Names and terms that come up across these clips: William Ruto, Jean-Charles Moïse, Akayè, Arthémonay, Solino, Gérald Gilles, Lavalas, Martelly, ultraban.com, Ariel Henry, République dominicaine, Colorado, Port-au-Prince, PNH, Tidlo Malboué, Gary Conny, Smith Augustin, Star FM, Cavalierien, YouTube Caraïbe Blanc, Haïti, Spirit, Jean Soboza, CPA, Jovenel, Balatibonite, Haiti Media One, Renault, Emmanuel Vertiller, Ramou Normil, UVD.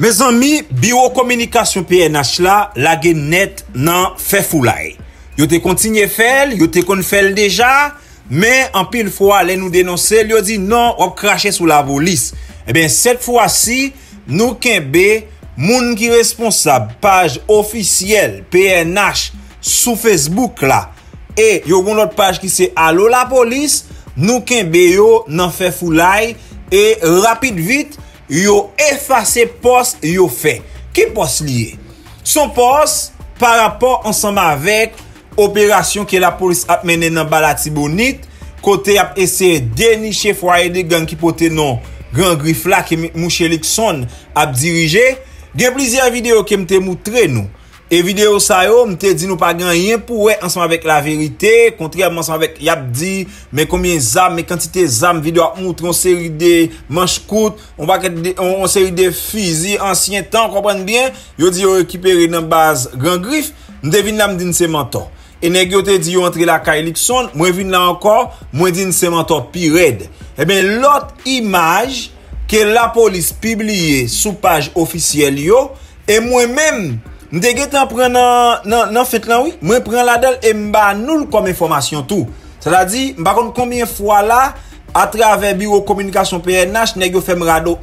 Mes amis, bureau communication PNH là, la net nan fait foulay. Yo te continue faire, yo te kon faire déjà, mais en pile fois les nous dénoncer, yo dit non, on cracher sous la police. Eh bien cette fois-ci, nous kembe moun ki responsable page officielle PNH sous Facebook là et yo gon l'autre page qui c'est Allo la police, nous kembe yo nan fait foulay et rapide vite yo effacé poste yo fait. Qui poste lié? Son poste par rapport ensemble avec opération que la police a mené dans Balatibonite côté a essayé dénicher foyer de gang qui pote non grand griffe là que Mouchelixon a dirigé. Gen plusieurs vidéos que m'te montré nous et vidéo ça yo m'te dit nous pas rien pour ensemble avec la vérité contrairement ensemble avec y a dit mais combien zam mais quantité zam vidéo montre en série de manche courte on va on série de fusil ancien temps comprendre bien yo dit yo récupérer dans base grand griffe m'te vinn là m'dine c'est mentor et nèg yo te dit yo entre la Kailixon moi vinn là encore moi dit c'est mentor pirade. Eh bien l'autre image que la police publiée sous page officielle yo et moi même m'te getan pran nan fèt lan oui, moi prend la dal et m'ba nou comme information tout. Ça dit m'pa konn combien fois là à travers bureau communication PNH nèg yo fèm rado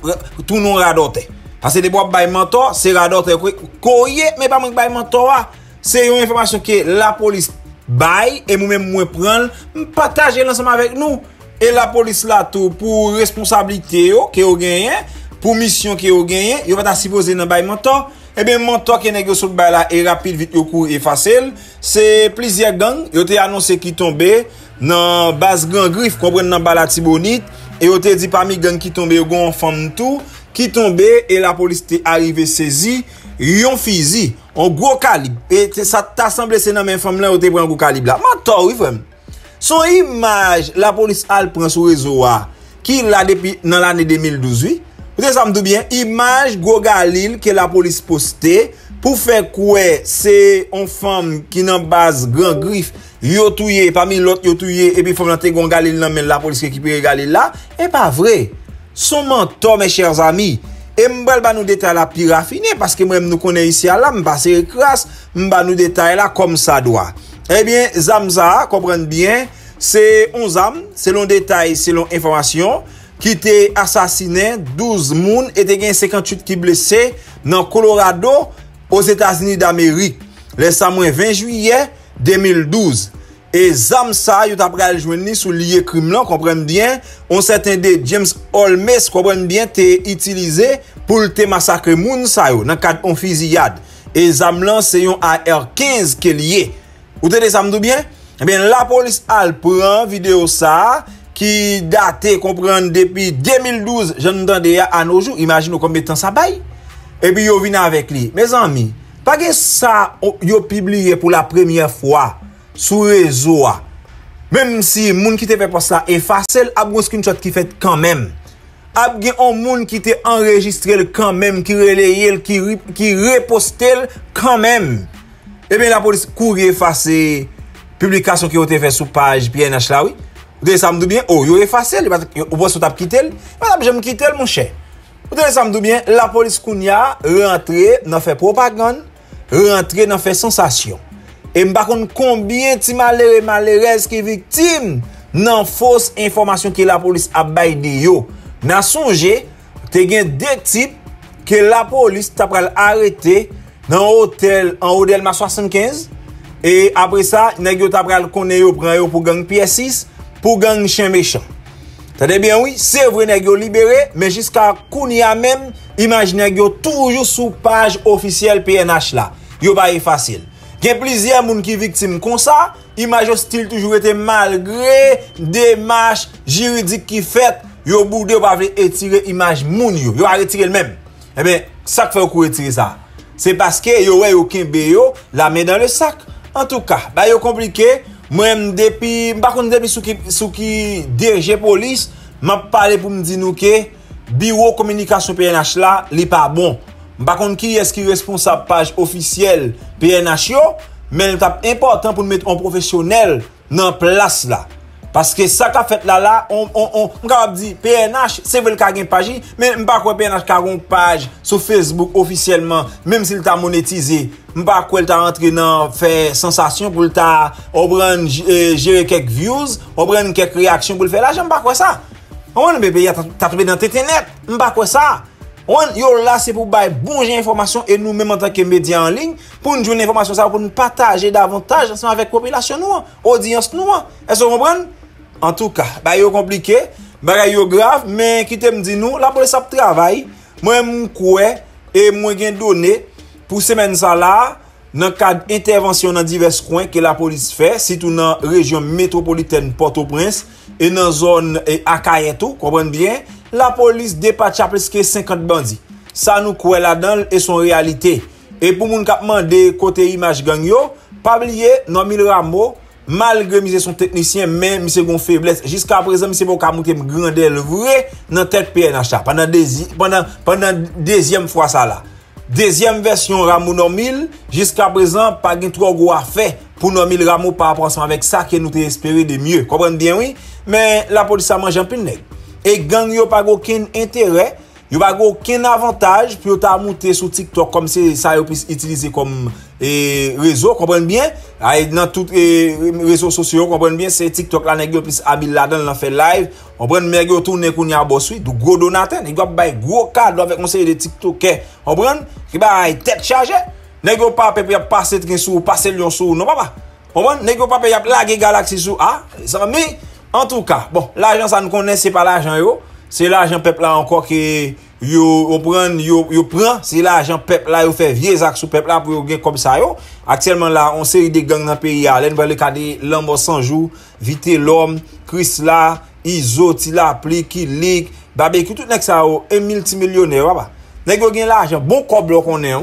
tout non radoté. Parce que des bois bay mentor, c'est radoté koyé mais pas bay mentor. C'est une information que la police bail et moi même moi prendre, partager l'ensemble avec nous et la police là tout pour responsabilité yo que yo gagné, pour mission que yo gagné, yo pas supposé nan bay mentor. Eh bien, mentor qui nèg yo sou bay la et rapide vite yo court et facile, c'est plusieurs gang yo te annoncé qui tombé dans base grand griffe comprendre dans Balatibonite et yo te dit parmi gang qui tombé yo gon femme tout qui tombé et la police te arrivé saisi yon fusil en gros calibre et ça t'a semblé c'est dans même femme là ou te prend gros calibre là. Mentor oui frère. Son image la police al prend sur réseau a qui l'a depuis dans l'année 2012 oui. Vous ça me dit bien image gros galil que la police posté pour faire quoi c'est une femme qui dans base grand griffe yo touyer parmi l'autre yo touyer et puis femme te gon galil nan men la police récupérer galil là et pas vrai. Son mentor mes chers amis et m'bal ba nous détail la plus raffinée parce que moi nous connais ici à là m'passer crasse m'ba nous détail là comme ça doit. Eh bien zamza comprendre bien c'est 11 âmes selon détail selon information qui était assassiné 12 moun et te gen 58 qui blessés dans Colorado aux États-Unis d'Amérique le samedi 20 juillet 2012 et zamsa yo t'a pral joindre sous lié crime là comprendre bien on certain de James Holmes comprendre bien t'es utilisé pour te massacrer moun sa yo dans cadre on fusillade et zam lan c'est un AR15 qui lié. Vous avez ça me bien? Eh bien, la police al prend vidéo ça qui date comprendre depuis 2012, j'en entendais à nos jours, imaginez combien de temps ça baille. Et puis yo vinn avec lui. Mes amis, pas que ça yo publié pour la première fois sur réseau. Même si moun qui te fait post là effacer a un screenshot qui fait quand même. A gen un moun qui te enregistré quand même, qui relaye qui repostel quand même. Eh bien, la police courir effacer publication qui ont été fait sous page PNH là, oui. Vous avez ça me dit bien, oh, yo effacer, vous pouvez s'en quitter. Madame, j'aime quitter, mon cher. Vous avez ça me dit bien, la police kounya rentré, n'a fait propagande, rentré, n'a fait sensation. Et m'pa konn combien ti malheureux malheureuses qui victime nan fausse information que la police a baille de yo. N'a songé, te gen deux types que la police t'a pral arrêté dans hôtel en haut d'Elma 75 et après ça nèg yo t'a pral connait yo prend yo pour gang PS6 pour gang chien méchant. T'entendez bien oui, c'est vrai nèg yo libéré mais jusqu'à Kounia même image nèg yo toujours sous page officielle PNH là. Yo pas facile. Gen plusieurs moun qui victime comme ça, image hostile toujours été malgré démarche juridique qui fait, yo boudé pas veut retirer image moun yo. Yo a retirer le même. Eh bien, ça fait ou retirer ça. C'est parce que yo wè yo kembe yo la main dans le sac. En tout cas, bah yo compliqué. Moi-même depuis par contre depuis sous qui DG police m'a parlé pour me dire nous que bureau communication PNH là, li pas bon. Par contre qui est-ce qui responsable page officielle PNH yo, mais c'est important pour nous mettre un professionnel dans place là. Parce que ça qu'a fait là, on a dit PNH, c'est vrai qu'il y a une page, mais je ne sais pas quoi PNH a une page sur Facebook officiellement, même s'il t'a monétisé. Je ne sais pas quoi il t'a rentré dans faire sensation pour t'a gérer quelques views, on prend quelques réactions pour le faire là, je ne sais pas quoi ça. On bébé, t'as trouvé dans Téténet, je ne sais pas quoi ça. Yo là c'est pour bailler bon information et nous même en tant que médias en ligne pour nous donner information ça pour nous partager davantage ensemble avec population nous, audience nous. Est-ce que vous comprenez? En tout cas, bah yo compliqué, bah yo grave, mais qui te me dit nous, la police travaille. Moi m'coué et moi gain donné pour semaine ça là dans cadre intervention dans divers coins que la police fait, surtout dans région métropolitaine Port-au-Prince et dans zone Akayè tout, comprenez bien. La police dépatche presque 50 bandits. Ça nous croit là-dedans et son réalité. Et pour moun kap mande côté image gang yo, pas oublier non mille rameaux malgré monsieur son technicien mais monsieur gon faiblesse jusqu'à présent monsieur bon ka monter grandel vrai dans tête PNH pendant deuxième fois ça là. Deuxième version Ramou Normil, jusqu'à présent, pas de trop gros à faire pour Normil Ramou par rapport avec ça que nous espérons de mieux. Comprenez bien, oui? Mais la police a mangé un pile nèg. Et gang yo pas aucun intérêt, yo pas aucun avantage, puis yo ta monté sur TikTok comme c'est ça yo puisse utiliser comme réseau, comprenez bien? Dans toutes les réseaux sociaux, comprenez bien, c'est TikTok là nèg yo plus habile là-dedans l'en fait live, on prend nèg yo tourner kounya boss oui, gros donateur, nèg yo bay gros cadeau avec conseil de TikTokers. On prend qui bay tête chargée, nèg yo pas pépé passer train sous, passer lion sous, non papa. On prend nèg yo pas pépé laguer galaxie sous ah, ça mi. En tout cas, bon, l'argent ça nous connaît, c'est pas l'argent yo, c'est l'argent peuple là encore que yo prend, c'est l'argent peuple là yo fait vieux actes sous peuple là pour yo gain comme ça yo. Actuellement là, on série de gangs dans pays là, on va le cadre Lambo 100 jours, Vité l'homme, Chris là, Izo Tilapli, Kilik, barbecue tout nèg ça yo, et multimillionnaire papa. Nèg yo gain l'argent, bon cob là qu'on est.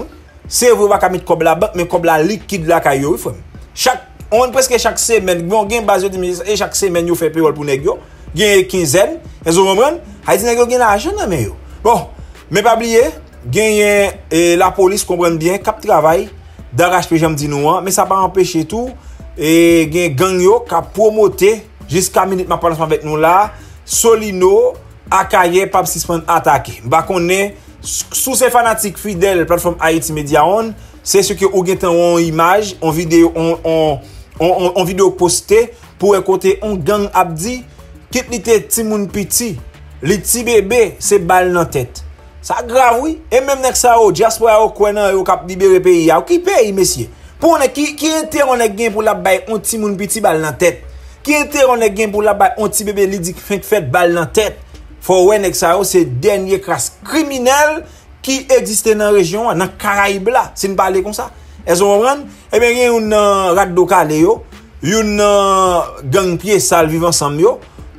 C'est vrai pas mettre cob la banque, mais cob la liquide là ka yo frère. On presque chaque semaine, bon, gain base de ministre et chaque semaine yo fait payol pour nèg yo, gain quinzaine, est-ce que vous comprenez? Haïti nèg yo gain l'argent nan men yo. Bon, mais pas oublier, gain la police comprend bien cap travail d'arrache pe j'aime di nou an, mais ça pas empêcher tout et gain gang yo ka promoter jusqu'à minute ma parle avec nous là, Solino, Akayè pas suspend attaquer. Ba connait sous ces fanatiques fidèles plateforme Haiti Media One, c'est ce que ou gain en image, en vidéo, on vidéo posté pour écouter on gang abdi kit li te ti moun piti li ti bébé c'est balle dans tête ça grave oui et même nèg ça au diaspora au konan yo k'ap libérer pays a qui pays messieurs pour on qui intérêt on gain pour la bail on ti moun piti balle dans tête qui intérêt on gain pour la bail on ti bébé li dit fait balle dans tête faut ouais nèg ça c'est dernier classe criminel qui existait dans région dans Caraïbe là si ne parler comme ça. Est-ce que vous comprenez? Eh bien, il y a une radio calée, une gang pied sale vivant ensemble.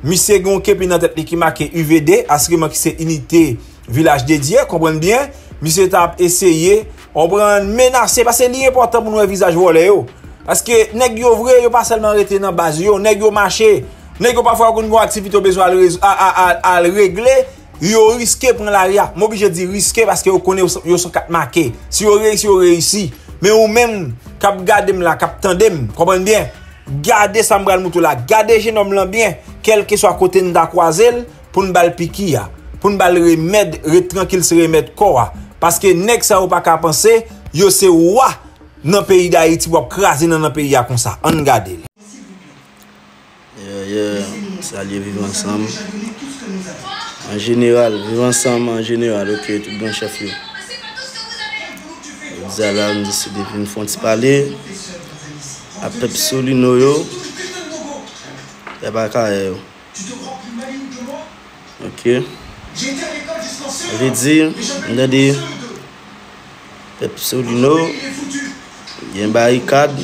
Monsieur Gon Kepi dans tête qui marque UVD, assurément qui c'est unité village dédié, comprenez bien? Monsieur t'a essayé, on prend menacer parce que c'est important pour nous visage volé yo. Parce que nèg yo vrai, yo pas seulement rester dans base yo, nèg yo marché, nèg yo parfois qu'on activité besoin à régler. Yo risqué prendre l'arrière. Moi obligé dire risqué parce que yo connaît yo sont quatre marqué. Si yo réussi, yo réussi. Mais ou même cap gardez la cap tendem, comprenez bien. Gardez Sambral Moutou là, gardez Genome là bien, quel que soit côté nda croisel pour ne bal piquer, pour ne bal remède, retranquille se remède corps parce que nèg ça ou pas ka penser, yo c'est roi dans pays d'Haïti pour craser dans pays comme ça. On garde. Salut vivre ensemble. En général, vivre ensemble en général, OK, tout bon chef. Zalam décidé de me faire parler. Après Solino, il n'y a pas qu'à elle. Ok. Je dis, on a dit, après Solino, il y a une barricade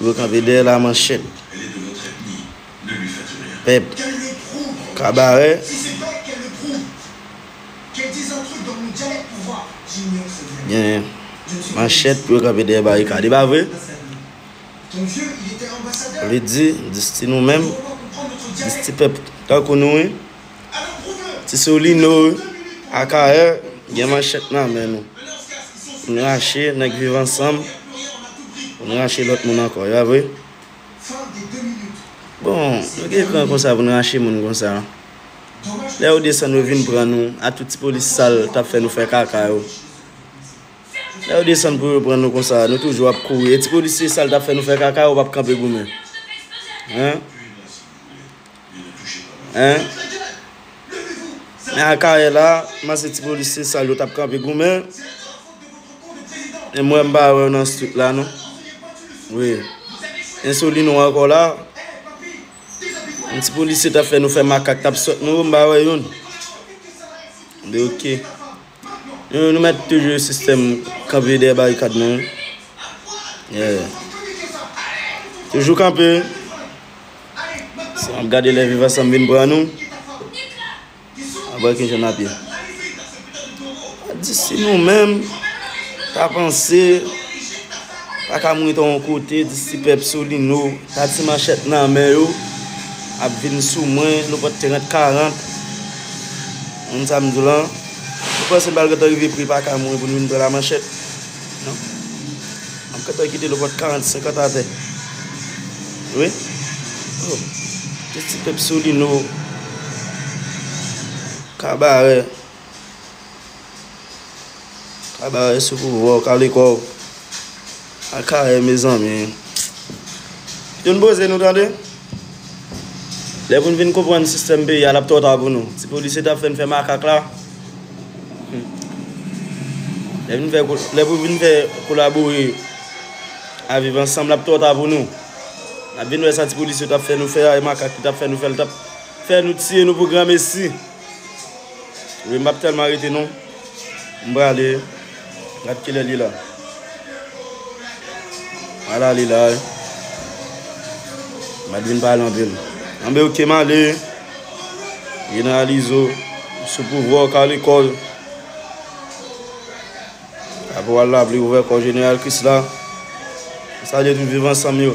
pour qu'on la manchette. Pep, cabaret. Yeah. Manchette pour camper des barricades, c'est pas vrai? Ton vieux, il était ambassadeur. On lui dit, dis-tu nous-mêmes, dis-tu peuple, tant qu'on nous est, c'est Solino, Akayè, il y a manchette là, mais nous. On a lâché, on a vécu ensemble, on a lâché l'autre monde encore, c'est pas vrai? Bon, quand ça, vous n'achez mon comme ça. Là où descend nous vient prendre nous, à toute police sale t'a fait nous faire caca. Là où descend pour prendre nous comme ça, nous toujours à courir. Et police sale t'a fait nous faire caca, on va camper pour nous. Hein? Hein? Mais à Akayè là, moi c'est petit policier sale t'a camper pour nous. Et moi je vais dans ce truc là non. Oui. Et Solino encore là. Un petit policier t'a fait nous faire macaque, t'a sorti nous, bah ouais, yon. Mais ok. Nous mettons toujours le système camper des barricades, non? Yeah. Toujours camper. Si on regarde les vivants, ça vient pour nous. Après, qu'est-ce qu'on a bien? D'ici nous-mêmes, t'as pensé, t'as qu'à mourir ton côté, d'ici Pep Solino, t'as dit machette dans la mer. A venir sous moi, nous pouvons 40. On s'est mis là. Nous pensons que nous arrivons pris par camion pour nous prendre la manchette. Non. Quand on quitte le pot 40, 50 à terre. Oui. Oh. Qu'est-ce que c'est Solino? Cabaret. Cabaret, c'est pour voir, Calicor. Akayè, mes amis. Tu ne bosses, nous entendez? Les gens viennent comprendre le système B, il y a la porte à nous. Si les policiers ont fait un macaque là, les gens viennent collaborer à vivre ensemble la porte à nous. Ils viennent faire les policiers qui ont fait nous faire un macaque, qui ont fait nous faire nous tirer nos programmes ici. Je ne vais tellement arrêter non. Je vais aller. Regarde qui est là. Voilà, elle est là. Je ne vais pas aller en ville. On va ok malé, il y a l'ISO, ce pouvoir qu'à l'école. Après là, il ouvert le général Chris là. Ça dit tout vivant ensemble.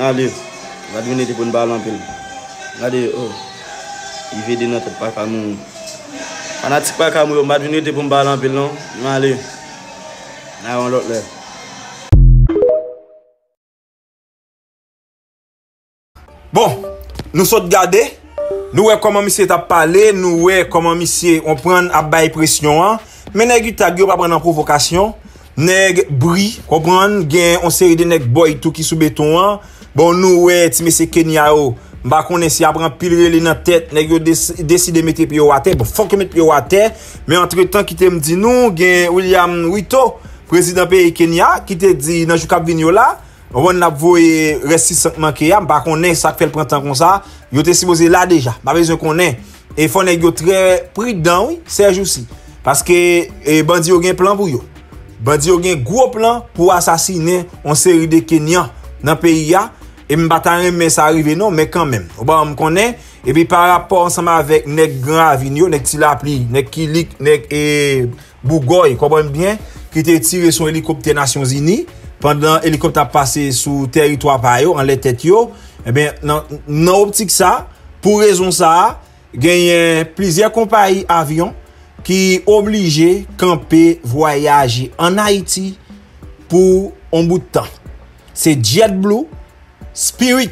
Allez, on va devenir des bonnes balles en pile. Regardez, oh, il veut des notre pas comme on a dit pas comme on va devenir des bonnes balles en pile non. Allez, là on l'autre là. Bon. Nous sommes gardés, nous voyons comment monsieur t'a parlé, nous voyons comment monsieur on prend à bail pression, mais nèg t'a pas prendre en provocation, nèg bris, comprendre, gain on série de nèg boy tout qui sous béton. Bon nous voyons ti monsieur Kenya yo, m'pa connait si a prend pile relé dans tête, nèg yo décider mettre pied à terre, bon faut que mettre pied à terre, mais entre-temps qui te me dit nous, gain William Ruto, président pays Kenya, qui te dit dans jou cap vigno là. On a vu résistance manquée, par contre, ça fait le printemps comme ça, il était supposé là déjà, pas besoin qu'on ait. Et il faut être très prudent, oui, Serge aussi. Parce que bandit a un plan pour eux. Bandit a un gros plan pour assassiner une série de Kenyans dans le pays. Et je ne sais pas si ça arrive, non, mais quand même. On connaît. Et puis par rapport ensemble avec les grands avignons, les Tilapli, les Kilik, les Bougoy, comprenez bien, qui étaient tirés sur l'hélicoptère des Nations Unies. Pendant l'hélicoptère passé sur territoire par yo, en les têtes yo, eh bien, dans optique ça, pour raison ça, gagne plusieurs compagnies avions qui obligé camper, voyager en Haïti pour un bout de temps. C'est JetBlue, Spirit,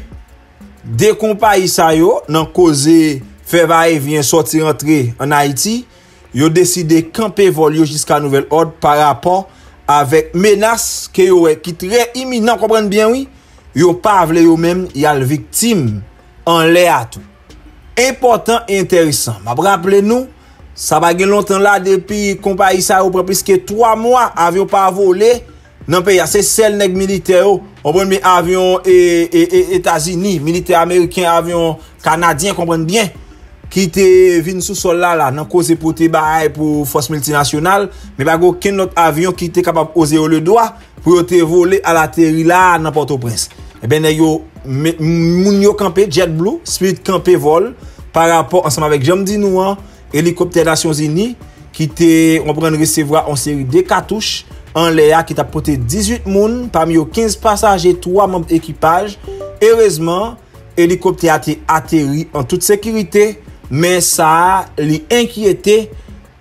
des compagnies ça yo, nan causé faire va-et-vient sortir entrer en Haïti, yo décidé camper vol yo jusqu'à nouvel ordre par rapport avec menace que yo qui très imminent, comprendre bien oui, yo pas vle yo même y a le victime en l'air tout. Important et intéressant. M'a rappelé nous, ça va gen longtemps là depuis compagnie ça ou plus que 3 mois avion pas volé dans pays, c'est celle nèg militaire, on prend avion et États-Unis, militaire américain, avion canadien, comprendre bien. Qui te vin sous sol là nan cause pour te bail pour force multinationale, mais pas aucun autre avion qui était capable oser le doigt pour te voler à la terre là dans Port-au-Prince. Eh ben yo moun yo camper JetBlue, Spirit camper vol par rapport ensemble avec James Holmes hélicoptère Nations Unies qui te on prend recevoir en série de cartouches en l'air qui t'a porté 18 moun parmi eux 15 passagers, 3 membres d'équipage. Heureusement, hélicoptère a été atterri en toute sécurité. Mais ça li inquiété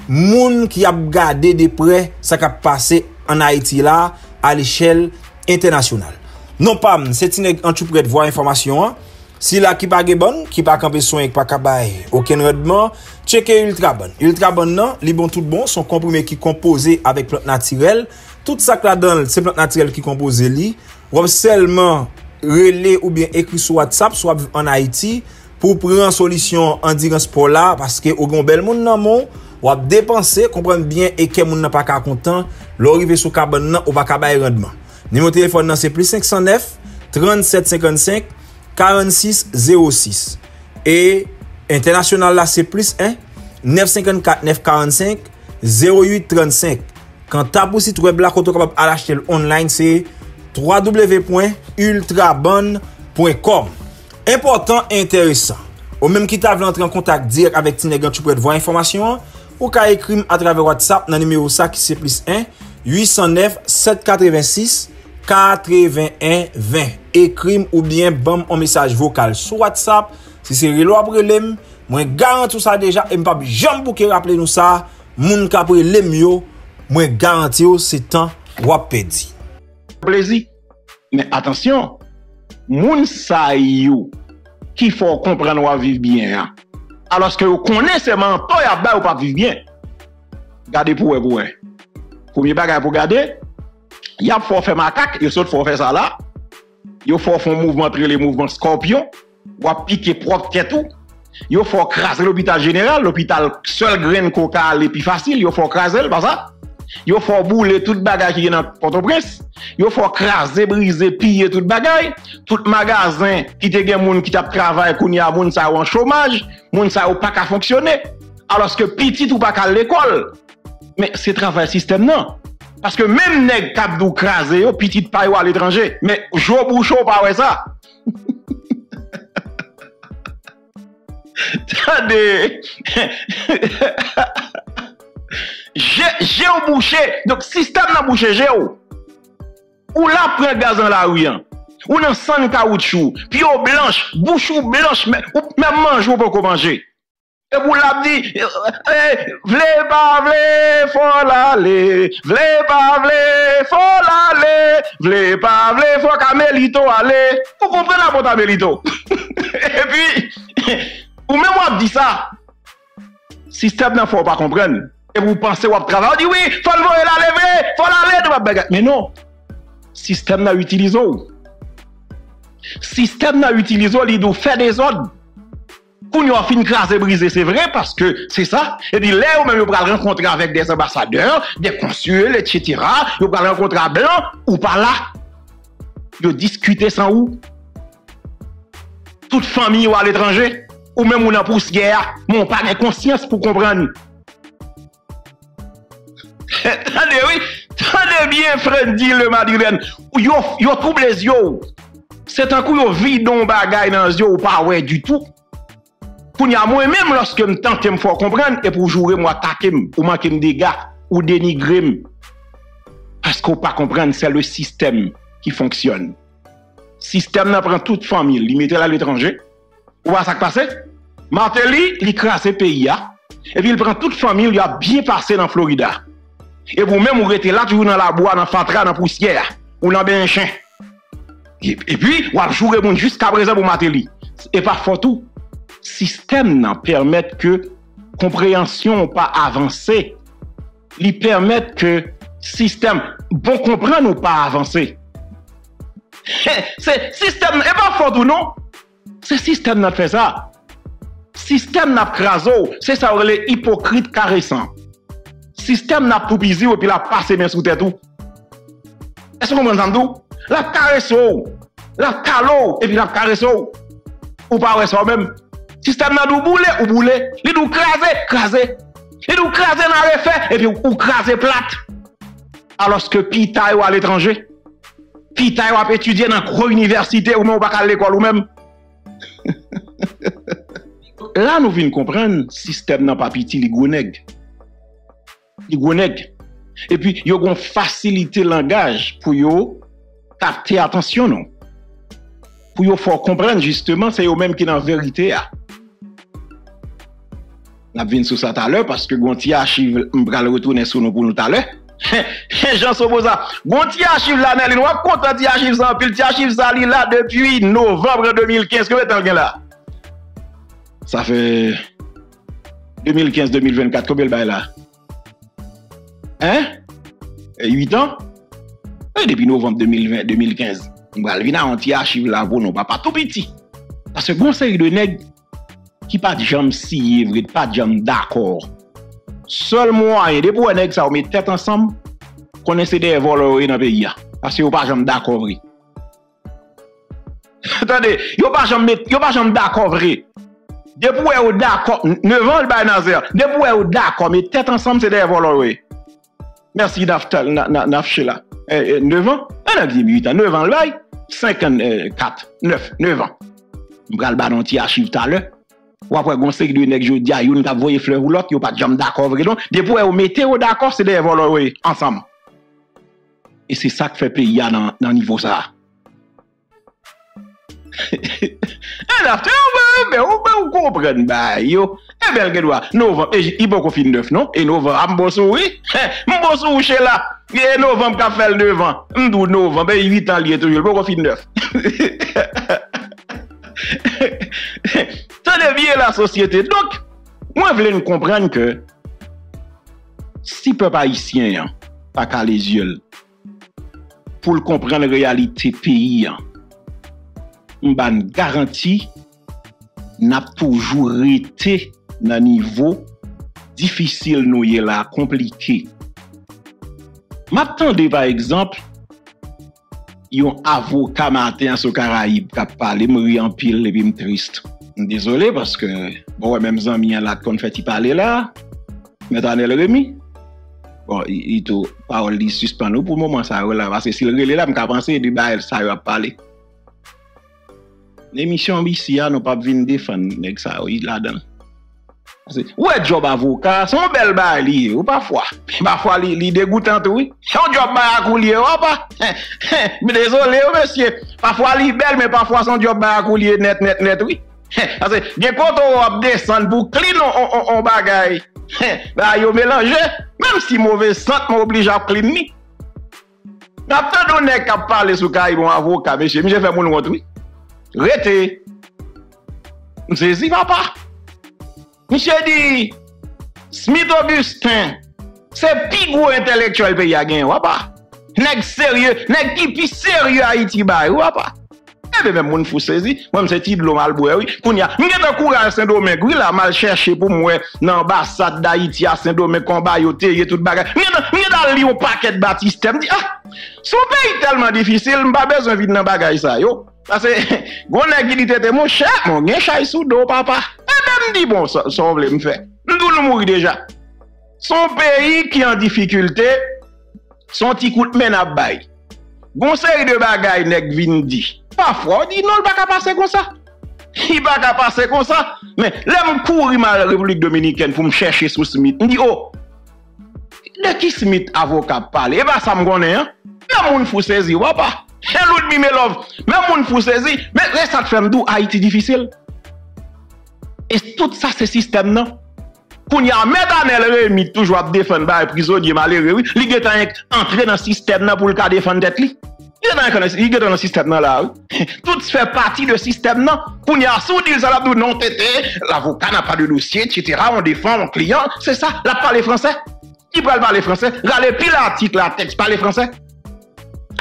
moun qui a gardé de près ça qui a passé en Haïti là à l'échelle internationale. Non pas c'est une entreprise de voir information, Si la qui pas bon, qui pas camper soin, qui pas cabaye, aucun rendement, checker ultraban. Ultraban non, li bon tout bon, son comprimé qui composé avec plante naturelle, tout ça que la donne, c'est plante naturelle qui composé li. Ou seulement relais ou bien écrit sur WhatsApp, soit en Haïti pour prendre solution en direct pour là parce que au gon bel monde nan mon, ou a dépenser, comprendre bien et que moun nan pas ka content, l'arrivé sur caban nan ou pas cabaye rendement. Numéro téléphone nan c'est plus 509 3755 4606 et international là c'est plus 1 954 945 0835. Quand t'as pour site web là qu'on est capable à l'acheter online c'est www.ultraban.com. Important et intéressant. Ou même qui t'a voulu entrer en contact direct avec Tinegan tu peux voir information ou qu'à écrire à travers WhatsApp dans numéro ça qui c'est plus 1 809 786 81 20 écrime ou bien bam un message vocal sur WhatsApp si c'est relo après lem moi garanti ça déjà et pas jamais bouquer rappeler nous ça moun ka après lem yo moi garanti c'est temps wap pedi plaisir mais attention moun sa yo qui faut comprendre ou vivre bien alors que vous connaissez seulement toi y a ba ou pas vivre bien gardez pour premier bagage pour garder il faut faire macaque, il faut faire ça là. Il faut faire un mouvement entre les mouvements scorpion, ou piquer propre tête tout. Il faut craser l'hôpital général, l'hôpital seul grain coca le plus facile, il faut craser pas ça. Il faut bouler toute bagage qui est dans Port-au-Prince, il faut craser, briser, piller toute bagage, tout magasin qui te gen moun qui t'a travail, qu'on y a moun ça en chômage, moun ça ou pas qu'à fonctionner. Alors que petit ou pas qu'à l'école. Mais c'est travail système non. Parce que même nèg cap dou krasé yo petit payo à l'étranger mais jo boucho pa wè ça. Tade. J'ai bouché donc système nan bouché j'ai ou la prend gaz dans la rue ou nan san caoutchouc puis au blanche bouchou blanche même mange ou pas ko manger. Et vous l'avez dit, vle pa vle, faut l'aller, faut l'aller, vle pa vle, faut qu'Amelito aller. Vous comprenez la porte Amelito. Et puis, ou même vous dit ça, système n'a faut pas comprendre. Et vous pensez vous travail, vous dites oui, faut le voir la lever, faut l'aller. Mais non, système n'a utilisé. Système n'a utilisé, il doit faire des ordres. Qu'on a fini de craser briser, c'est vrai parce que c'est ça. Et puis là, on va le rencontrer avec des ambassadeurs, des consuls, etc. On va le rencontrer à blanc ou pas là. Ils discuter sans où. Toute famille ou à l'étranger, ou même on a poussé guerre, mais on pas de conscience pour comprendre. Attendez, oui, attendez bien, Freddy le Madrilène. Yo trouble les yeux. C'est un coup, yo vidon bagay dans les yeux ou pas, ouais, du tout. Pour moi-même, lorsque je tente de me faire comprendre, et pour jouer, moi, attaquer, ou manquer de dégâts, ou dénigrer. Parce qu'on ne peut pas comprendre, c'est le système qui fonctionne. Le système n'apprend toute famille, il met à l'étranger. Ou va ça passe? Martelly, il crase le pays. Et puis il prend toute famille, il a bien passé dans Floride. Et vous-même, vous restez là, toujours dans la bois, dans la fatra, dans la poussière, ou dans un chien. Et puis, vous jouez jusqu'à présent pour Martelly. Et parfois tout. Système nan permettre que compréhension pas avancer, lui permettre que système bon comprendre ou pas avancer. C'est système et pas fort ou non, c'est système n'a fait ça. Système n'a craso, c'est ça les hypocrites caressant. Système n'a tout busy et puis la passer bien sous tête tout. Est-ce qu'on comprend tout? La caresso, la calo et puis la caresso ou pas ouais soi-même. Système n'a dou boule ou boule, li dou krasé, li dou krasé nan refait et puis ou krasé plate. Alors que pita yo à l'étranger, pita yo a étudier dans gros université ou même pas à l'école ou même. Là nous vinn comprendre système n'a pas piti li gros nèg. Li gros nèg. Et puis yo gon facilité langage pour yo capter attention non. Pour yo faut comprendre justement c'est yo même qui dans vérité a. N'a vinn sous ça tout à l'heure parce que gonti archive m'bral retourner sur nous pour nous tout à l'heure Jean Soboza, bon ti archive là, Nelly, on compte ti archive ça, puis ti archive ça là depuis novembre 2015, que vous êtes là? Ça fait 2015-2024, combien le bail là? Hein? 8 ans? Et depuis novembre 2020-2015, on va venir à un ti archive là, bon, on va pas tout petit. Parce que bon, c'est de nègres qui pas de jambes si, pas de jambes d'accord. Seul moyen de pour nèg ça on met tête ensemble connaissez des voleurs dans pays parce que yo pas jamais d'accord vrai. Attendez, yo pas jamais d'accord vrai. De pour yo d'accord 9 ans le bail dans zéro. De pour yo d'accord mais tête ensemble c'est des voleurs. Merci d'aftal là. 9 ans, on a dit 8 ans, 9 ans le bail, 54, 9 ans. On va le bail dans ti archive tout à l'heure. Ou après, on sait que les gens disent, ils ont envoyé fleur ou l'autre, ils n'ont pas de jambes d'accord. Donc, depuis, ils mettent d'accord, c'est des voleurs ensemble. Et c'est ça qui fait pays dans le niveau ça. Et là, vous comprenez, bah, yo, et bien, que doit, novembre, et il faut qu'on finisse 9, non? Et novembre, m'bossou, chez là, et novembre, qu'a fait le 9 ans, m'dou novembre, et 8 ans, il est toujours, il faut qu'on finisse 9. Ça devient la société. Donc, moi, je voulais comprendre que si le peuple haïtien n'a pas les yeux pour comprendre la réalité du pays, on va garantir qu'on a toujours été dans un niveau difficile, nous y est là, compliqué. Maintenant, par exemple, yon avocat matin sur Caraïbe qui a parlé, me ri en pile et puis me triste. Désolé parce que, bon, même Zami là, qu'on fait y parler là, mais t'en es le remis. Bon, il tout, parole, il suspend nous pour le moment, ça là, parce que si le relais là, m'ka pensé, du bail, ça va parler. L'émission ici, nous pas venir défendre, nèg ça, là-dedans. Ouais, job avocat, c'est un bel bail, ou parfois. Parfois, il est dégoûtant, oui. Un job baracoulier, ou pas? Mais désolé, monsieur. Parfois, il est bel, mais parfois, son job baracoulier, net, oui. Parce que, bien, quand on descend pour clean, on bagaille. Bah, yo mélange, même si mauvais sens m'oblige à clean, ni. N'abandon n'est qu'à parler sous caille, bon avocat, monsieur, j'ai fait mon autre, oui. Rete. C'est si, papa. Monsieur dit, Smith Augustin, c'est plus gros intellectuel pays à gagner, ou pas? Nèg sérieux, nèg qui plus sérieux Haïti bail, ou pas? Eh bien, même mon fou saisi, moi, c'est Tidlo Malboué, oui. Kounia, m'gète un courage à Saint-Domingue, oui, là, mal cherché pour moi, dans l'ambassade d'Haïti à Saint-Domingue, combat, yoté, yé, tout bagage. M'gète un lion paquet de Baptiste, m'dit, ah, son pays tellement difficile, m'pas besoin de vide dans bagage ça, yo. Parce que, gon nèg qui dit, t'étais mon chat, mon gène chat sous dos, papa. Je dis bon, ça on voulait me faire. Nous mourir déjà. Son pays qui est en difficulté, son petit coup de main à bail. Conseil de bagaille, nèg vin dit. Parfois, on dit non, il ne va pas passer comme ça. Il ne va pas passer comme ça. Mais là, je cours à la République dominicaine pour me chercher sous Smith. Je dis, oh, de qui Smith avocat parle? Eh bien, ça me connaît, hein. Même on faut saisir, ou pas? L'autre, mi love. Même on faut saisir. Mais ça te fait tout Haïti difficile. Et tout ça, c'est système, non? Quand il y a un métanel remis, toujours à défendre les prisonniers malheureux, il est entré dans le système pour le cas défendre tête. Il est dans le système là. Tout fait partie du système, non? Quand il y a un soudil, ça l'a dit non, tété, l'avocat n'a pas de dossier, etc. On défend mon client, c'est ça, il n'a pas parlé français. Il parle pas les français, il a les pilates, la texte, pas les français.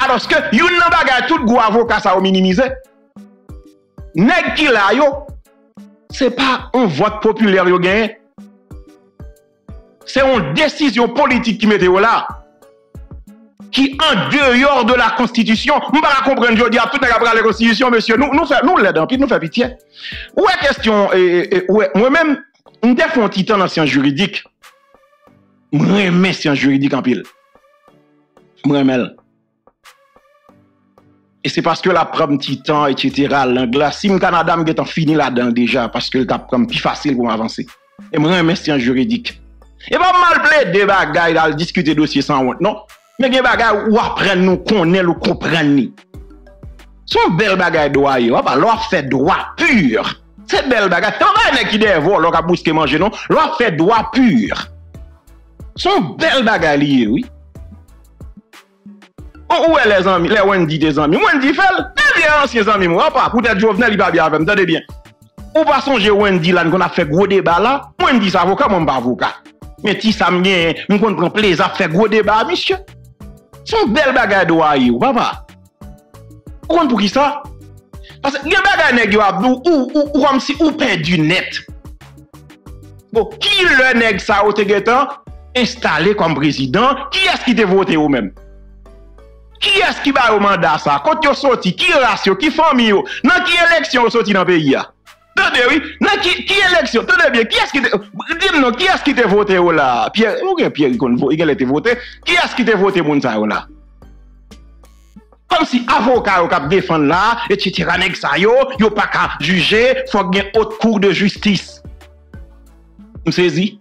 Alors que, il y a un bagage, tout le avocat, ça a minimisé. Nèg qui l'a yo. C'est pas un vote populaire yo gagné. C'est une décision politique qui mette là. Qui en dehors de la constitution. On va comprendre, je dis à tout le monde la constitution, monsieur. Nous l'aidons, puis nous faisons pitié. Ou est question, moi-même, on défend un titan dans la science juridique. Moi, je remets science juridique en pile. Moi, je et c'est parce que la prime titan, etc., l'anglais, si le Canada est fini là-dedans déjà, parce que le cap prend plus facile pour avancer. Et moi, c'est un juridique. Et pas mal plaider des bagailles, là, discuter des dossiers sans honte, non? Mais des bagailles où apprendre, nous connaître, nous comprendre. C'est une belle bagaille droit, l'on fait droit pur. C'est belle bagaille. C'est pas qui dévore, l'on a bousqué manger, non? L'on fait droit pur. C'est une belle bagaille, oui. Où est les amis, les Wendy des amis? Wendy fait les anciens amis, moi pas. Peut-être Jovenel il va bien avec, attendez bien. Ou pas songer Wendy là, qu'on a fait gros débat là. Wendy c'est avocat, moi pas avocat. Mais si ça me vient, nous comprenons plaisir à faire gros débat, monsieur. C'est une belle bagarre de Haïti, papa. Vous comprenez pour qui ça? Parce que les bagarres nègres ou comme si ou perdu net. Bon, qui le nègre ça au Téguetan installé comme président? Qui est-ce qui te vote ou même? Qui est-ce qui va au mandat ça? Quand tu sorti, qui ratio, qui famille? Dans qui élection sorti dans le pays? Tenez oui, dans qui élection? Tenez bien, qui est-ce qui te dis-moi qui est-ce qui te vote ou là? Pierre, ou bien Pierre il était voté. Qui est-ce qui te vote moun ça ou là? Comme si avocat ou cap défendre là, etc. Nèg ça yo, yo pas qu'à juger, faut gain haute cour de justice. Vous saisissez?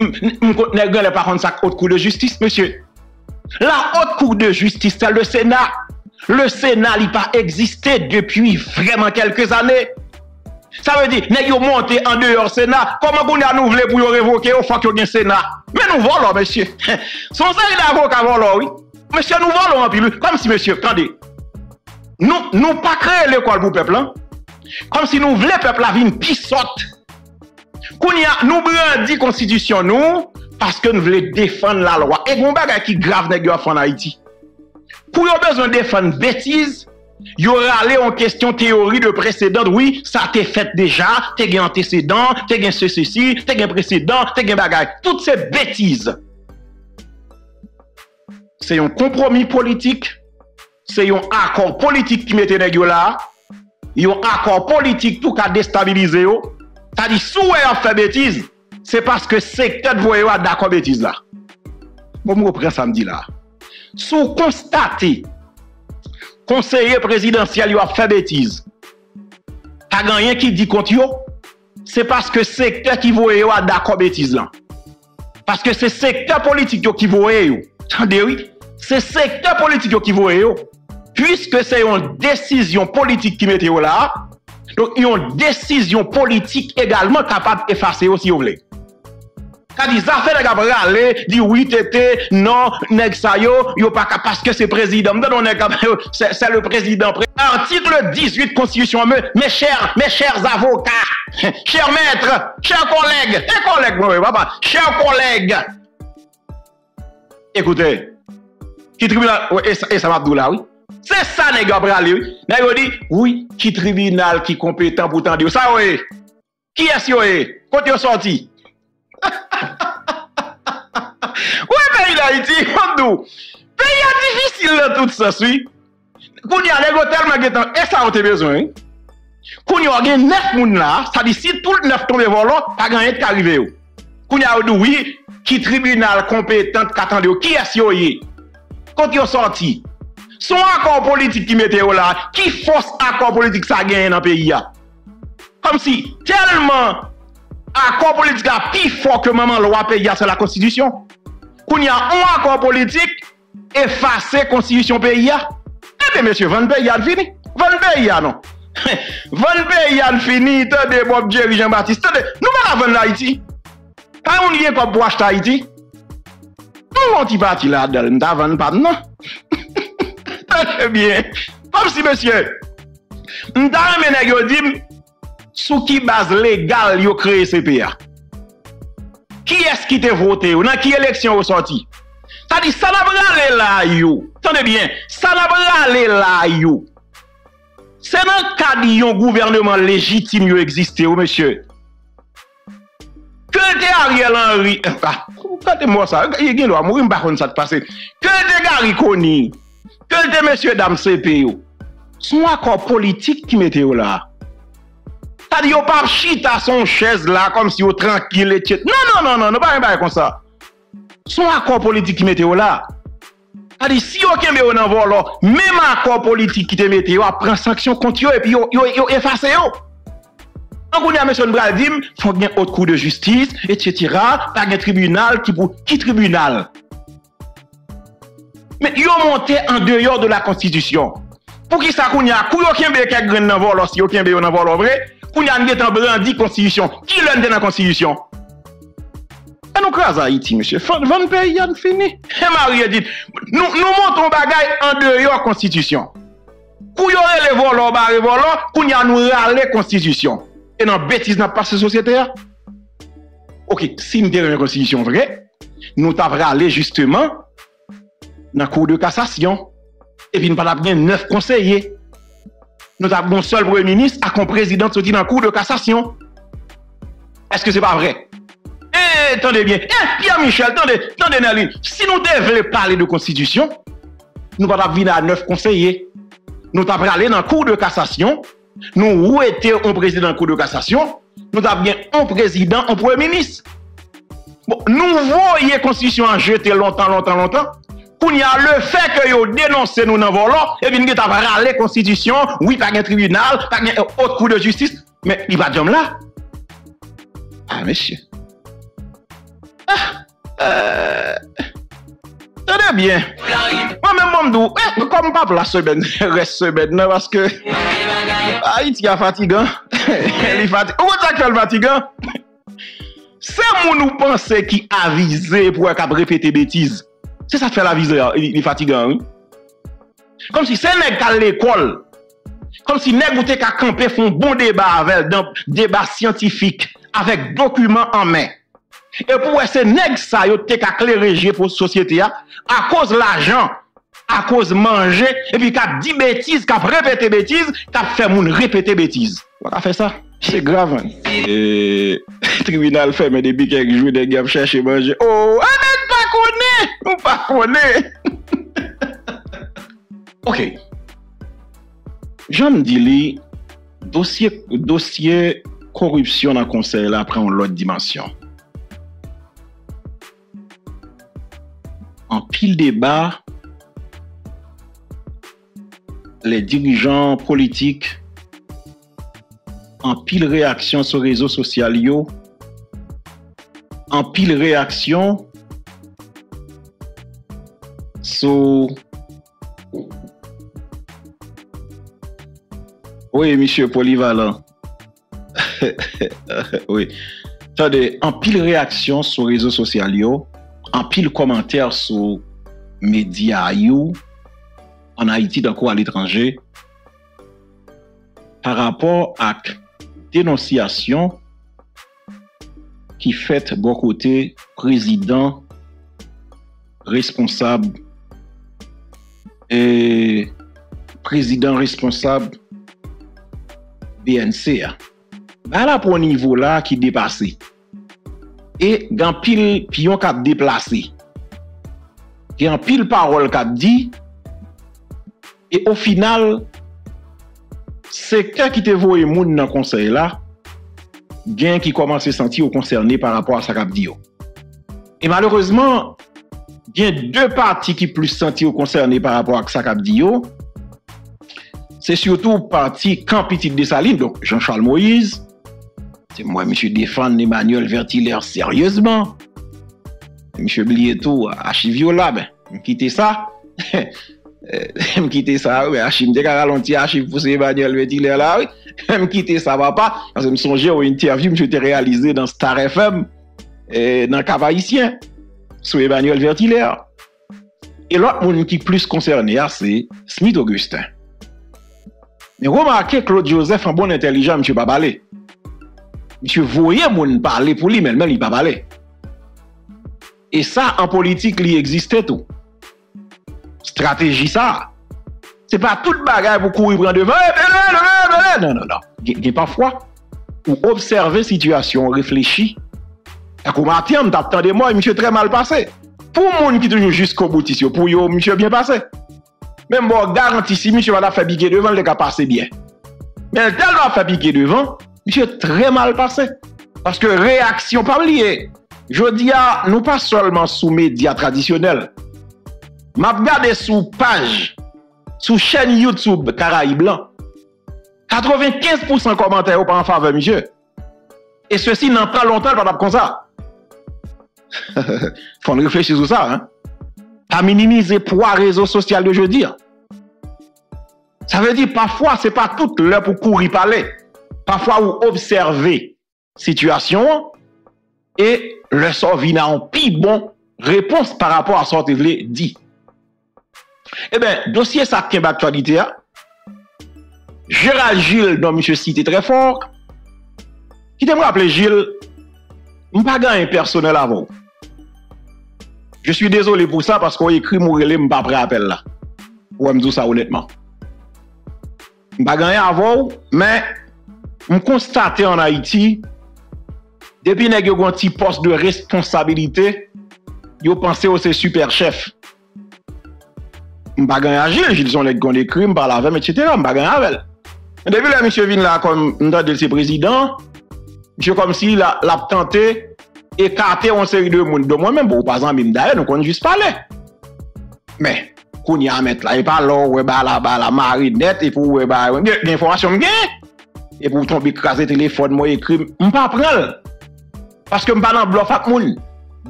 Nèg pas contre ça haute cour de justice, monsieur. La haute cour de justice, c'est le Sénat. Le Sénat n'a pas existé depuis vraiment quelques années. Ça veut dire, nèg yo monté en dehors Sénat, comment vous nous voulez pour révoquer au faut qu'il y ait un Sénat. Mais nous volons, monsieur. Son série d'avocats volons, oui. Monsieur, nous volons en pile. Comme si, monsieur, attendez, nous n'avons pas créé l'école pour le peuple. Hein? Comme si nous voulions peuple avoir une pissotte. Nous brandissons la constitution nous, parce que nous voulons défendre la loi. Et nous avons des choses qui sont graves en Haïti. Pour avoir besoin de défendre bêtises, il y aura les en question théorie de précédent. Oui, ça t'est fait déjà. T'es un antécédent, t'es un ceci, t'es un précédent, t'es un bagage. Toutes ces bêtises. C'est un compromis politique, c'est un accord politique qui mette nèg yo là, un accord politique pour qu'à déstabiliser yo. C'est-à-dire si vous avez fait bêtise, c'est parce que secteur de voyou a d'accord bêtise là. Bon, vous reprenez samedi là. Si vous constatez conseiller présidentiel a fait bêtise, pas rien qui dit contre yo, c'est parce que secteur qui voyou a d'accord bêtise là. Parce que c'est secteur politique qui voyou. Attendez, oui. C'est secteur politique qui voit, puisque c'est une décision politique qui mette là, donc il y a une décision politique également capable d'effacer aussi, si vous voulez. Quand ils ont dit oui, tété, non, nèg sa yo, yo pas parce que c'est président, c'est le président. Article 18 Constitution, mes chers avocats, chers maîtres, chers collègues. Écoutez, qui tribunal, et ça m'a dit là, oui. C'est ça, nèg yo pral oui. Nèg yo dit, oui, qui tribunal qui compétent pour t'en dire. Ça, oui. Qui est-ce que quand yo sorti? Oui, pays d'Haïti, on dit. Pays difficile dans tout ça, oui. Quand y a nèg yo tellement gétant, et ça, on te besoin. Quand y a 9 moun là, ça dit si tout 9 tombe volant, pas gagné de arriver. Quand y a dit, oui. Qui tribunal compétent qu'attendez qui est-ce que quand ils sont sortis son accord politique qui mette là qui force accord politique ça gagne dans le pays comme si tellement accord politique a plus fort que maman loi pays c'est la constitution qu'on y a un accord politique effacer constitution pays eh bien monsieur van pays a fini van pays non van pays a fini de Bob Jerry Jean-Baptiste nous pas van Haïti. Pas on y est comme pour acheter Haïti. Tout le monde là, non. Bien. Comme si, monsieur, m'd'avons dit, sous qui base légale yo créé CPA? Qui est-ce qui te voté? Dans qui élection vous sorti? Ça dit, ça n'a pas là, yo. Tenez bien, ça n'a pas là, yo. C'est dans le cadre gouvernement légitime yo existe, monsieur. Que t'es Ariel Henry, quand t'es mort ça, il y a mourir, par contre ça te passe. Que t'es Gary Conny, que t'es monsieur dame CPO, son accord politique qui mette là. T'as dit, yon pas chita son chaise là, comme si yon tranquille, etc. Non, pas comme ça. Son accord politique qui mette là. T'as dit, si yon kembe yon envol là, même accord politique qui te mette là, prend sanction contre yon et puis yon efface yon. Quand on a monsieur Bradim, il faut qu'il y ait haute cour de justice, etc. Par un tribunal qui pour qui tribunal. Mais ils ont monté en dehors de la Constitution. Pour qui ça qu'on y a, qu'on y a quelqu'un dans vol, si on y a un vol vrai, qu'on y a un brandi Constitution. Qui l'un de la Constitution? Et nous crasons Haïti, monsieur. Van pays, on finit. Et Marie dit, nous montons bagay en dehors constitution. Pour y avoir les volants, barré volants, pour y avoir les constitution. Et dans bêtise, dans passé société. Ok, si nous avons une constitution vraie, nous t'avons allé justement dans la cour de cassation. Et puis nous n'avons pas 9 conseillers. Nous avons un seul premier ministre à un président sorti dans la cour de cassation. Est-ce que ce n'est pas vrai? Eh, attendez bien. Eh, Pierre-Michel, attendez, Naline. Si nous devions parler de constitution, nous ne pouvons pas à 9 conseillers. Nous avons allé dans la cour de cassation. Nous étions un président de la cour de cassation. Nous avons un président, un premier ministre. Bon, nous voyons la constitution en jeter longtemps. Il y a le fait que vous dénoncez nous dans le volant, et puis vous avez râlé la constitution, oui, pas un tribunal, pas un autre cour de justice, mais il va dire là. Ah, monsieur. Tenez bien. Moi-même, je me dis, comme pas la semaine, reste semaine, parce que Haïti est fatigant. Il est fatigant. Où est-ce qu'il est fatigant? C'est mon nous penser qui avisé pour répéter bêtises. C'est ça qui fait la visée, il est fatigant, oui. Comme si c'est nèg à l'école, comme si nèg ou qu'à camper font bon débat avec un débat scientifique, avec documents en main. Et pour ces nèg ça, yo t'es qu'à clériger pour société à cause de l'argent, à cause de manger, et puis qu'à dit bêtises, qu'à répéter bêtises, qu'à faire moun répéter bêtises. Pourquoi fait ça? C'est grave. Et tribunal fait mais depuis quelques jours des gars cherchent manger. Oh, on pas connaît. Ok. Je me dis, dossier corruption dans le conseil, là, prend l'autre dimension. En pile débat, les dirigeants politiques, en pile réaction sur les réseaux sociaux, en pile réaction so... Oui, monsieur polyvalent. Oui. Attendez, en pile réaction sur les réseaux sociaux, en pile commentaire sur les médias en Haïti, d'accord à l'étranger, par rapport à dénonciation qui fait bon côté président responsable. Et président responsable BNC. Voilà pour un niveau là qui dépassé. Et il y a un pile pion qui a déplacé. Il y a un pile parole qui a dit. Et au final, c'est quelqu'un qui te voit les gens dans le conseil là, bien qui commence à se sentir concerné par rapport à ce qu'il a dit. Et malheureusement, il y a deux parties qui plus sentir concernées par rapport à ça qu'a dit. C'est surtout parti Camp Petit Dessalines, donc Jean-Charles Moïse. C'est moi, monsieur défendre Emmanuel Vertiller sérieusement. Monsieur Blieto, Achiviola, ben, quittez ça. Quittez ça, oui, Achim, dès qu'à ralentir, Achim, pousse Emmanuel Vertiller là, oui. Quittez ça, va pas. Parce que je me songeais à une interview que j'étais réalisée dans Star FM, dans Cavalierien. Sous Emmanuel Vertiller. Et l'autre monde qui est plus concerné, c'est Smith Augustin. Mais remarquez Claude Joseph, en bon intelligent, monsieur Babalé. Monsieur voyait moun parler pour lui, mais lui pas parler. Et ça, en politique, il existait tout. Stratégie, ça. C'est pas toute bagarre pour courir prendre devant. Non. Il y a parfois, pour observer situation, réfléchir. Et comme à terme, t'attendez-moi, monsieur très mal passé. Pour les gens qui toujours jusqu'au bout, pour yo, monsieur bien passé. Même bon, garanti si monsieur va faire piquer devant, le gars passé bien. Mais tel va faire piquer devant, monsieur très mal passé. Parce que réaction, pas oublier. Je dis à nous pas seulement sous médias traditionnels. M'a regardé sous page, sous chaîne YouTube Caraïbe Blanc. 95% commentaires pas en faveur, monsieur. Et ceci n'en prend longtemps, pas comme ça. Faut réfléchir sur ça, hein? Pas minimiser poids réseau social de jeudi. Ça veut dire parfois c'est pas toute l'heure pour courir parler. Parfois ou observer situation et le sort vient en pire bon réponse par rapport à ce que vous avez dit. Eh bien, dossier ça qui est d'actualité. Gérald Gilles, dont monsieur cité très fort, qui te me rappelle Gilles, je ne suis pas gagné personnel avant. Je suis désolé pour ça parce qu'on écrit mon relais, je ne suis pas prêt à appel là. Ou me dit ça honnêtement. Je ne suis pas gagné avant, mais je constate en Haïti, depuis que vous avez un petit poste de responsabilité, vous pensez que c'est super chef. Je ne suis pas gagné à Gilles, ils ont les gants des crimes, par la veine, etc. Je ne suis pas gagné avec. Depuis que monsieur vient là comme le président, monsieur comme si l'a tenté écarter une série de monde de moi-même. Bon, par exemple, d'ailleurs, nous connaissons juste parler. Mais, qu'on y a mettre là, et pas là, ouais, bah là, la marinette, et pour, ouais, bah, l'information, et pour tomber craser téléphone, moi, écrit, je ne pas prendre. Parce que je ne suis pas dans le bluff avec moun.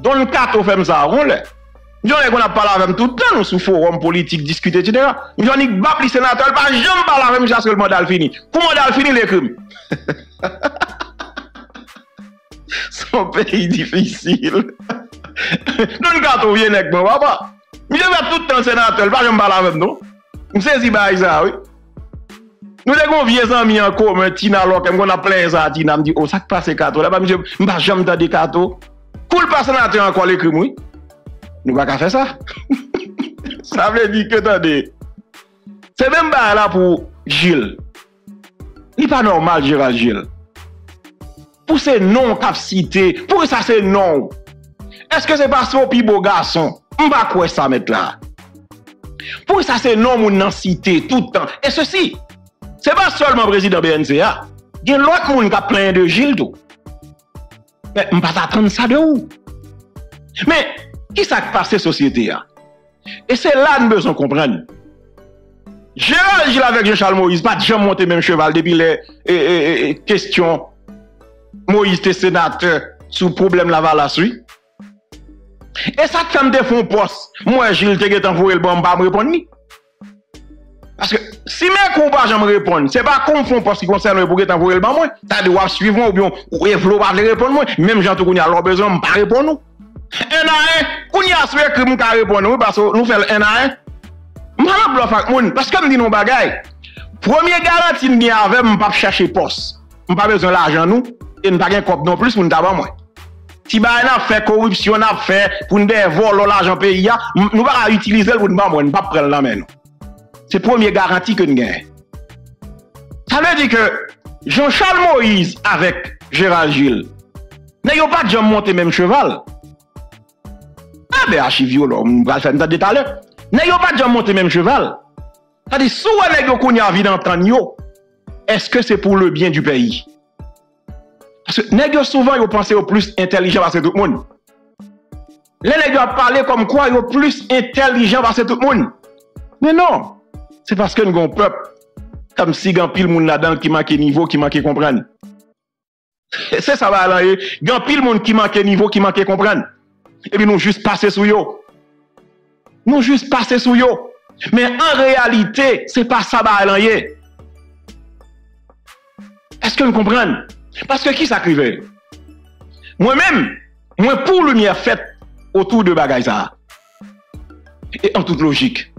Dans le cadre, on fait ça, on l'a. Nous avons parlé avec tout le temps, nous, sous forum politique, discuter, etc. Nous avons dit que les sénateurs ne peuvent jamais parler avec nous parce que le mandat fini. Pour le mandat fini, les crimes. C'est un pays difficile. Donc, quand on vient avec mon papa, nous avons tout le temps les sénateurs, pas jamais parler avec nous. Nous saisissons ça, oui. Nous avons vieux amis en commun, Tina Locke, nous avons plein de Tina, nous dit, oh, ça passe 4 ans, là-bas, nous ne jamais entendu 4 ans. Pour le pas sénateur encore les crimes, oui. Nous ne pouvons pas faire ça. Ça veut dire que, attendez, c'est même pas là pour Gilles. Il n'est pas normal, Gérald Gilles. Pour ces noms qu'a cité, pour ça c'est non. Est-ce que c'est parce que les beaux garçons, on ne va pas croire ça mettre là. Pour ça c'est non, on a cité tout le temps. Et ceci, ce n'est pas seulement le président BNCA. Il y a l'autre monde qui a plein de Gilles. Mais on ne va pas attendre ça de où. Mais, qui ça passe la société? Et c'est là que nous devons comprendre. Gérald Gilles avec Jean-Charles Moïse, pas de gens monter même cheval depuis les questions. Moïse était sénateur sous problème Lavalas, oui. Et ça, quand tu fais un poste, moi, Gilles, tu es envoyé le bon, pas me répondre. Parce que si mes compas, je me réponds, c'est pas qu'on fait un poste qui concerne le bouquet, tu envoyé le bon, moi. Tu as des wap suivants ou bien, ou il faut pas répondre, moi. Même gens qui ont leur besoin, je ne pas répondre. Un à un, on y a souhait que je ne peux répondre, parce que nous faisons un à un. Je ne peux pas répondre, parce que je me dis non, bagaille. Premier garantie, je ne peux pas chercher poste. Je n'ai pas besoin d'argent, nous. Et nous n'avons pas non plus pour nous avoir moins. Si nous avons fait corruption, nous avons fait pour nous voler l'argent pays, nous ne pas utiliser pour nous avoir moins, nous ne pas prendre la main. C'est la première garantie que nous avons. Ça veut dire que Jean-Charles Moïse avec Gérald Gilles, n'ayons pas de monter même cheval. Ah ben, archiviolo, on va faire un détail. N'ayons pas de monter même cheval. C'est-à-dire, si vous avez envie d'entendre, est-ce que c'est pour le bien du pays? Parce que nègres souvent ils pensent au plus intelligent parce que tout le monde. Les nègres parlent comme quoi ils sont plus intelligents parce que tout le monde. Mais non, c'est parce que nous avons un peuple comme si grand pile monde là-dedans qui manque niveau, qui manque comprendre. C'est ça va aller, grand pile monde qui manque niveau, qui manque comprendre. Et puis nous juste passer sous yo. Nous juste passer sous yo. Mais en réalité, c'est pas ça va aller. Est-ce que nous comprenons? Parce que qui s'acrivait? Moi-même, moi pour lumière faite autour de bagaille ça. Et en toute logique,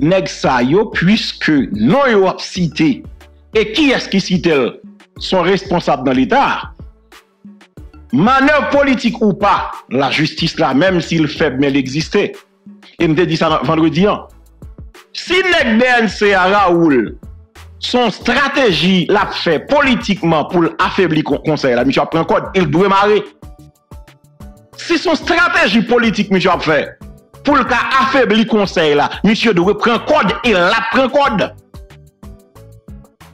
nèg sa yo puisque non yo a cité et qui est-ce qui cite sont responsables dans l'État. Manœuvre politique ou pas, la justice là même s'il faible mais elle existait. Et me dit ça vendredi an. Si nèg BNC à Raoul son stratégie l'a fait politiquement pour affaiblir le conseil, la monsieur a pris un code, il doit marrer. Si son stratégie politique, monsieur a fait, pour affaiblir le conseil, là, monsieur doit prendre un code, il l'a pris un code.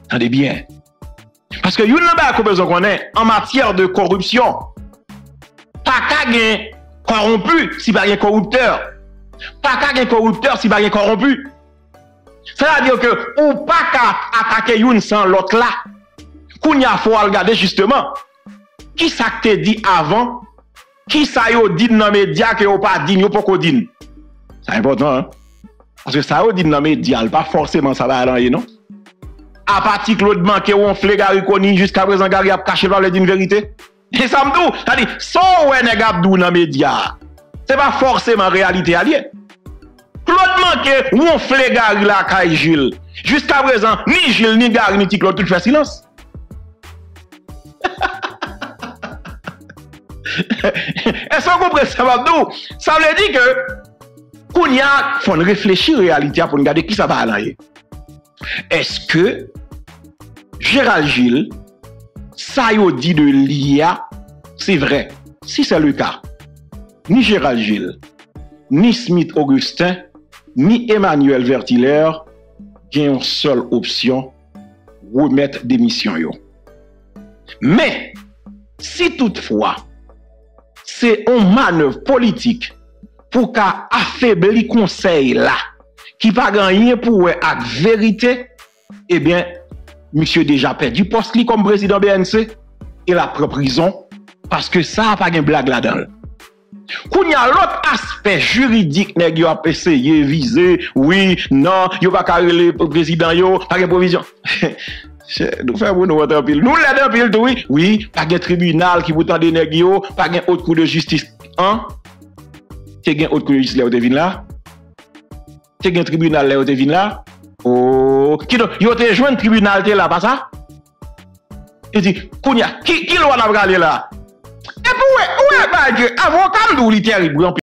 Attendez bien. Parce que vous n'avez pas besoin qu'on ait en matière de corruption. Pas qu'à gagner corrompu si pas gagner corrupteur. Pas qu'à gagner corrupteur si pas gagner corrompu. C'est-à-dire que ou pas qu'à attaquer une sans l'autre là. Qu'on y a faut regarder justement. Qui ça que t'es dit avant? Qui ça yo dit dans les médias que yo pas dit, yo pas qu'on dit? C'est important, hein? Parce que ça yo dit dans les médias, pas forcément ça va aller, non? À partir de l'autre man, que on flé Gary Koni jusqu'à présent, Gary a caché pas le dit une vérité. Et ça me dit, ça dit, sans ouais nèg Abdou dans média. C'est pas forcément réalité alliée. Claude manqué ou on flé Gary la caille Gilles. Jusqu'à présent, ni Gilles ni Gary ni Claude tout fait silence. Est-ce qu'on comprend ça Abdou? Ça veut dire que Kounia, faut réfléchir à la réalité pour regarder qui ça va aller. Est-ce que Gérald Gilles, ça y dit de l'IA, c'est vrai? Si c'est le cas, ni Gérald Gilles, ni Smith Augustin, ni Emmanuel Vertiller, qui ont une seule option, remettre démission. Mais, si toutefois, c'est une manœuvre politique, pour qu'à affaiblir conseil là qui pas gagner pour la vérité, eh bien monsieur déjà perdu poste li comme président BNC et la propre prison parce que ça a pas gain blague là-dedans. Kounya l'autre aspect juridique nèg yo a essayer viser oui non yo pas carré le président yo pas gain provision. Nous faisons nous en pile. Nous l'aide en pile tout oui, oui, pas gain tribunal qui vous tande nèg yo, pas gain haute cour de justice hein. T'es gain autre justice là ou devine là? T'es gain tribunal là ou devine là? Oh, qui donc? Yo te joindre tribunal là pas ça? Et dit, Kounia, qui loi n'a pas là? Et pour ouais, bah Dieu, avocat m'dou li terrible.